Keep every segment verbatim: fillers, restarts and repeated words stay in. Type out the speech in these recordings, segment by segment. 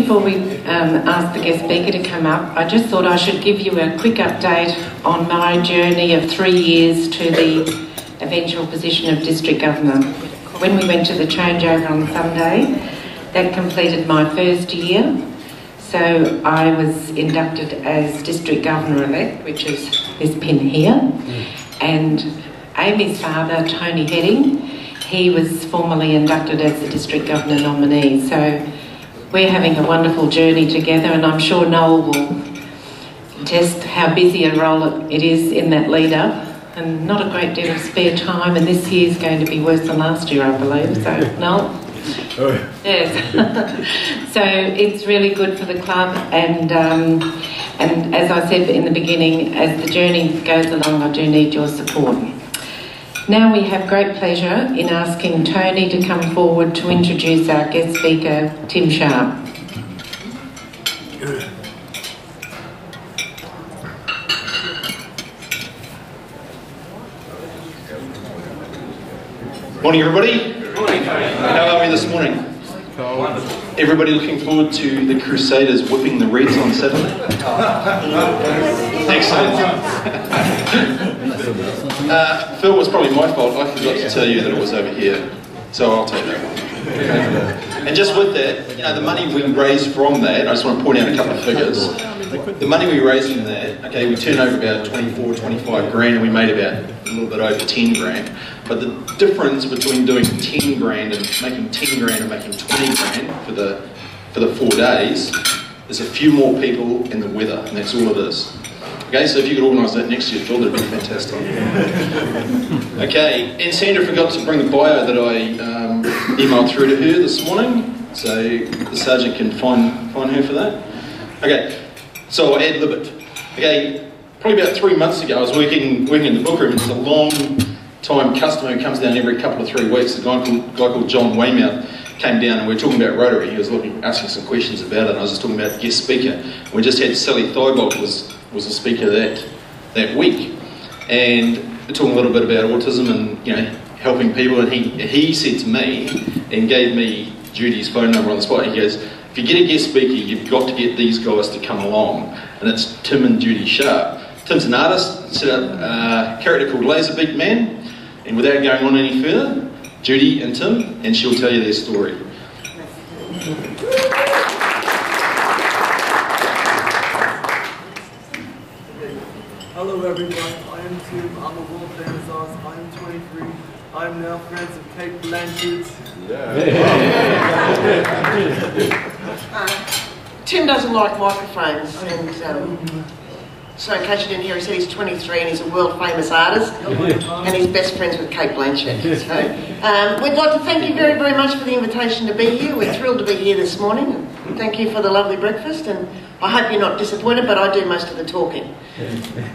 Before we um, ask the guest speaker to come up, I just thought I should give you a quick update on my journey of three years to the eventual position of district governor. When we went to the changeover on Sunday, that completed my first year. So I was inducted as district governor-elect, which is this pin here. Mm. And Amy's father, Tony Heading, he was formally inducted as the district governor nominee. So we're having a wonderful journey together, and I'm sure Noel will attest how busy a role it is in that lead-up, and not a great deal of spare time, and this year's going to be worse than last year, I believe. So, Noel? Oh, yeah. Yes. So it's really good for the club, and um, and as I said in the beginning, as the journey goes along, I do need your support. Now we have great pleasure in asking Tony to come forward to introduce our guest speaker, Tim Sharp. Morning, everybody. Morning. How are we this morning? Everybody looking forward to the Crusaders whipping the Reds on Saturday? Excellent. Uh, Phil, was probably my fault. I forgot to tell you that it was over here, so I'll take that one. And just with that, you know, the money we raised from that, I just want to point out a couple of figures. The money we raised from that, okay, we turned over about twenty-four, twenty-five grand, and we made about a little bit over ten grand. But the difference between doing ten grand and making ten grand and making twenty grand for the for the four days is a few more people and the weather, and that's all it is. Okay, so if you could organise that next year, Phil, that'd be fantastic. Okay, and Sandra forgot to bring the bio that I um, emailed through to her this morning, so the sergeant can find, find her for that. Okay, so I'll ad lib it. Okay, probably about three months ago, I was working working in the book room. It's a long-time customer who comes down every couple of three weeks, a guy called, a guy called John Weymouth. Came down and we were talking about Rotary. He was looking, asking some questions about it, and I was just talking about the guest speaker. And we just had Sally Thibault was was a speaker that that week, and we're talking a little bit about autism and, you know, helping people. And he he said to me and gave me Judy's phone number on the spot. He goes, "If you get a guest speaker, you've got to get these guys to come along." And it's Tim and Judy Sharp. Tim's an artist, set up a character called Laserbeak Man. And without going on any further, Judy and Tim, and she'll tell you their story. Hello everyone, I am Tim, I'm a world famous artist, I am twenty-three, I am now friends of Cate Blanchett. Yeah. uh, Tim doesn't like microphones, and um, so in case you didn't hear, he said he's twenty-three and he's a world famous artist, and he's best friends with Cate Blanchett. So um, we'd like to thank you very, very much for the invitation to be here. We're thrilled to be here this morning. And thank you for the lovely breakfast, and I hope you're not disappointed, but I do most of the talking.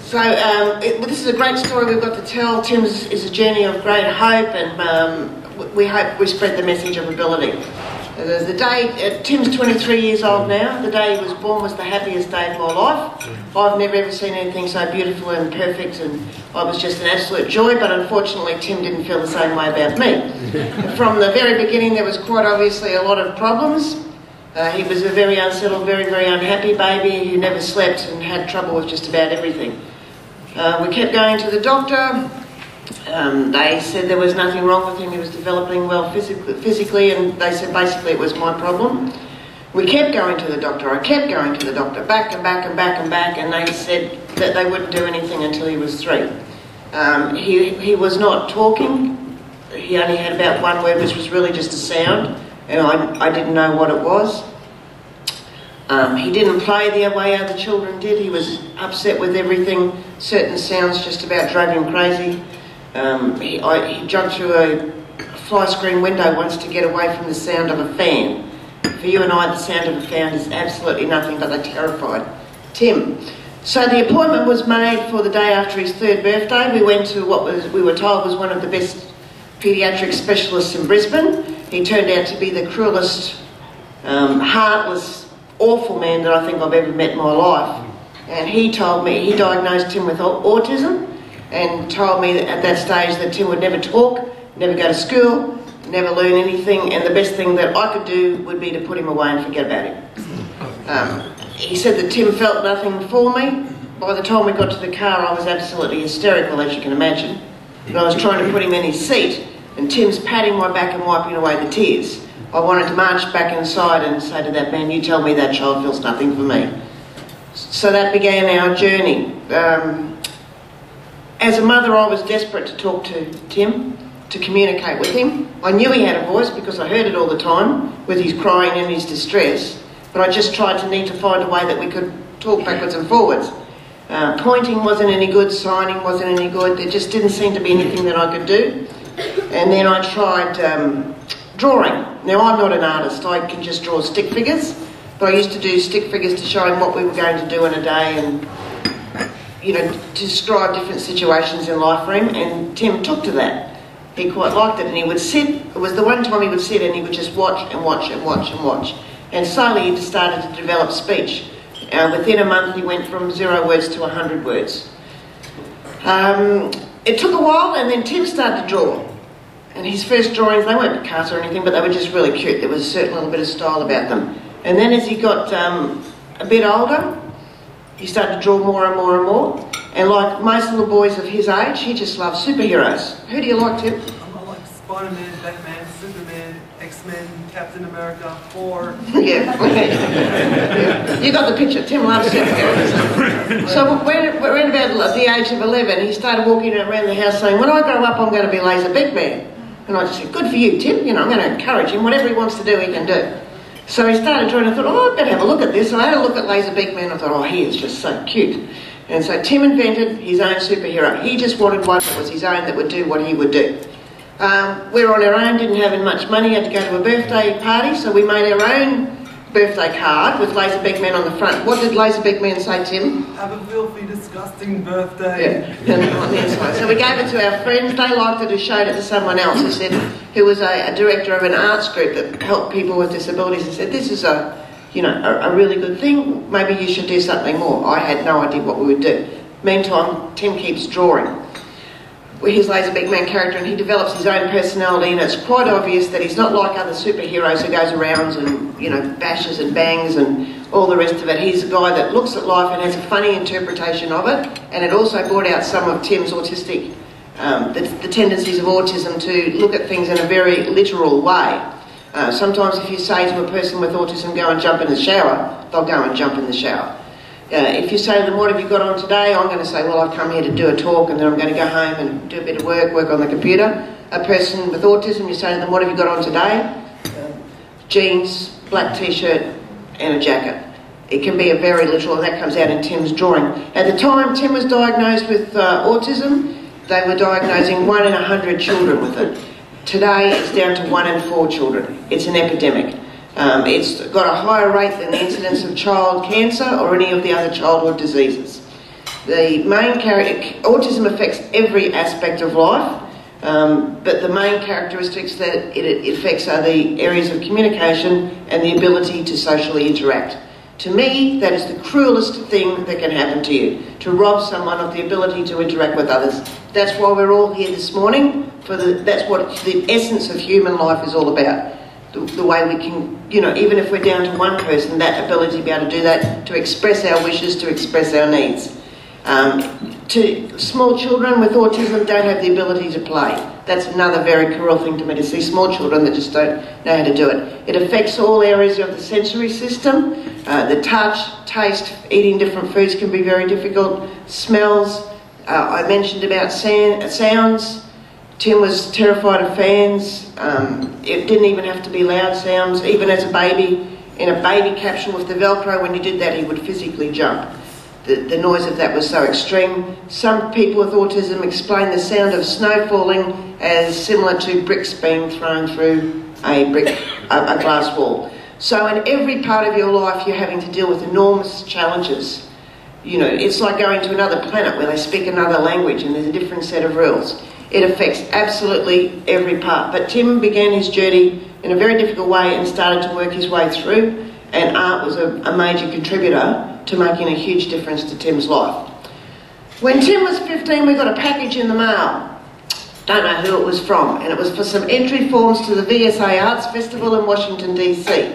So um, it, well, this is a great story we've got to tell. Tim's is a journey of great hope, and um, we hope we spread the message of ability. The day, uh, Tim's twenty-three years old now. The day he was born was the happiest day of my life. I've never ever seen anything so beautiful and perfect, and I was just an absolute joy, but unfortunately Tim didn't feel the same way about me. From the very beginning there was quite obviously a lot of problems. Uh, he was a very unsettled, very, very unhappy baby who never slept and had trouble with just about everything. Uh, we kept going to the doctor. Um, they said there was nothing wrong with him, he was developing well physically, physically, and they said basically it was my problem. We kept going to the doctor, I kept going to the doctor, back and back and back and back, and they said that they wouldn't do anything until he was three. Um, he, he was not talking, he only had about one word, which was really just a sound, and I, I didn't know what it was. Um, he didn't play the way other children did, he was upset with everything, certain sounds just about drove him crazy. Um, he, I, he jumped through a fly screen window once to get away from the sound of a fan. For you and I, the sound of a fan is absolutely nothing, but they terrified Tim. So the appointment was made for the day after his third birthday. We went to what was, we were told was one of the best paediatric specialists in Brisbane. He turned out to be the cruelest, um, heartless, awful man that I think I've ever met in my life. And he told me, he diagnosed him with autism, and told me at that stage that Tim would never talk, never go to school, never learn anything, and the best thing that I could do would be to put him away and forget about him. Um, he said that Tim felt nothing for me. By the time we got to the car, I was absolutely hysterical, as you can imagine. And I was trying to put him in his seat, and Tim's patting my back and wiping away the tears. I wanted to march back inside and say to that man, you tell me that child feels nothing for me. So that began our journey. Um, as a mother, I was desperate to talk to Tim, to communicate with him. I knew he had a voice because I heard it all the time, with his crying and his distress, but I just tried to need to find a way that we could talk backwards and forwards. Uh, pointing wasn't any good, signing wasn't any good, there just didn't seem to be anything that I could do. And then I tried um, drawing. Now, I'm not an artist, I can just draw stick figures, but I used to do stick figures to show him what we were going to do in a day and, you know, to describe different situations in life for him, and Tim took to that. He quite liked it, and he would sit, it was the one time he would sit and he would just watch and watch and watch and watch. And slowly he started to develop speech. Uh, within a month he went from zero words to a hundred words. Um, it took a while, and then Tim started to draw. And his first drawings, they weren't Picasso or anything, but they were just really cute. There was a certain little bit of style about them. And then as he got um, a bit older, he started to draw more and more and more. And like most little boys of his age, he just loved superheroes. Who do you like, Tim? I like Spider-Man, Batman, Superman, X-Men, Captain America, Thor. Yeah. You got the picture. Tim loves superheroes. So when, when about the age of eleven, he started walking around the house saying, when I grow up, I'm going to be Laserbeak Man. And I just said, good for you, Tim. You know, I'm going to encourage him. Whatever he wants to do, he can do. So he started drawing. I thought, oh, I'd better have a look at this. And I had a look at Laserbeak Man. I thought, oh, he is just so cute. And so Tim invented his own superhero. He just wanted one that was his own, that would do what he would do. Um, we were on our own, didn't have much money, had to go to a birthday party, so we made our own birthday card with Laserbeak Man on the front. What did Laserbeak Man say, Tim? Have a filthy, disgusting birthday. Yeah, on the inside. So we gave it to our friends. They liked it, who showed it to someone else, who said, who was a, a director of an arts group that helped people with disabilities, and said, this is a, you know, a, a really good thing. Maybe you should do something more. I had no idea what we would do. Meantime, Tim keeps drawing his Laserbeak Man character, and he develops his own personality, and it's quite obvious that he's not like other superheroes who goes around and, you know, bashes and bangs and all the rest of it. He's a guy that looks at life and has a funny interpretation of it, and it also brought out some of Tim's autistic, um, the, the tendencies of autism to look at things in a very literal way. Uh, sometimes if you say to a person with autism, go and jump in the shower, they'll go and jump in the shower. Uh, if you say to them, what have you got on today? I'm going to say, well, I've come here to do a talk, and then I'm going to go home and do a bit of work, work on the computer. A person with autism, you say to them, what have you got on today? Uh, jeans, black t-shirt and a jacket. It can be a very literal, and that comes out in Tim's drawing. At the time Tim was diagnosed with uh, autism, they were diagnosing one in a hundred children with it. Today it's down to one in four children. It's an epidemic. Um, it's got a higher rate than the incidence of child cancer or any of the other childhood diseases. The main character, autism affects every aspect of life, um, but the main characteristics that it affects are the areas of communication and the ability to socially interact. To me, that is the cruelest thing that can happen to you, to rob someone of the ability to interact with others. That's why we're all here this morning, for the, that's what the essence of human life is all about. The way we can, you know, even if we're down to one person, that ability to be able to do that, to express our wishes, to express our needs. Um, to small children with autism don't have the ability to play. That's another very cruel thing to me, to see small children that just don't know how to do it. It affects all areas of the sensory system. Uh, the touch, taste, eating different foods can be very difficult. Smells, uh, I mentioned about sound, sounds. Tim was terrified of fans. Um, it didn't even have to be loud sounds. Even as a baby, in a baby capsule with the Velcro, when you did that, he would physically jump. The, the noise of that was so extreme. Some people with autism explain the sound of snow falling as similar to bricks being thrown through a, brick, a, a glass wall. So in every part of your life, you're having to deal with enormous challenges. You know, it's like going to another planet where they speak another language and there's a different set of rules. It affects absolutely every part. But Tim began his journey in a very difficult way and started to work his way through, and art was a, a major contributor to making a huge difference to Tim's life. When Tim was fifteen, we got a package in the mail. don't know who it was from, and it was for some entry forms to the V S A Arts Festival in Washington D C.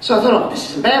So I thought, oh, this is a bad one.